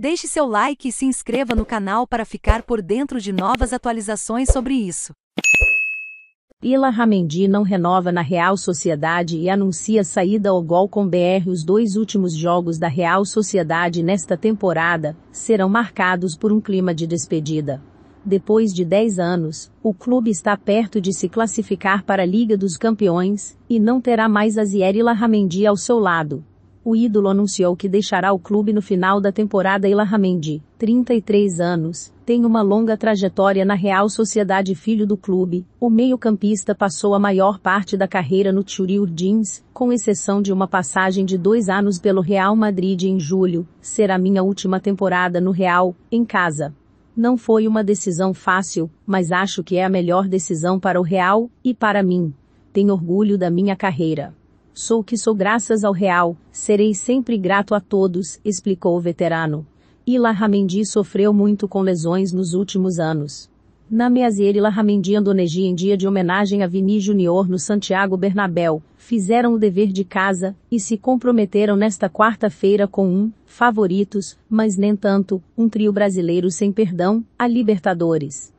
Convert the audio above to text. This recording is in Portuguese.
Deixe seu like e se inscreva no canal para ficar por dentro de novas atualizações sobre isso. Illarramendi não renova na Real Sociedad e anuncia saída. Ogol.com.br. Os dois últimos jogos da Real Sociedad nesta temporada serão marcados por um clima de despedida. Depois de 10 anos, o clube está perto de se classificar para a Liga dos Campeões e não terá mais Meazier e Illarramendi ao seu lado. O ídolo anunciou que deixará o clube no final da temporada. Illarramendi, 33 anos, tem uma longa trajetória na Real Sociedad. Filho do clube, o meio-campista passou a maior parte da carreira no Tchuri Urdins, com exceção de uma passagem de 2 anos pelo Real Madrid em julho. Será minha última temporada no Real, em casa. Não foi uma decisão fácil, mas acho que é a melhor decisão para o Real, e para mim. Tenho orgulho da minha carreira. Sou o que sou graças ao Real, serei sempre grato a todos, explicou o veterano. Illarramendi sofreu muito com lesões nos últimos anos. Na Meazier e Illarramendi Andonegi, em dia de homenagem a Vini Junior no Santiago Bernabéu, fizeram o dever de casa e se comprometeram nesta quarta-feira com favoritos, mas nem tanto, um trio brasileiro sem perdão, a Libertadores.